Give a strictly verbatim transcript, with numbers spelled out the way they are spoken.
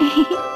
Hehehe.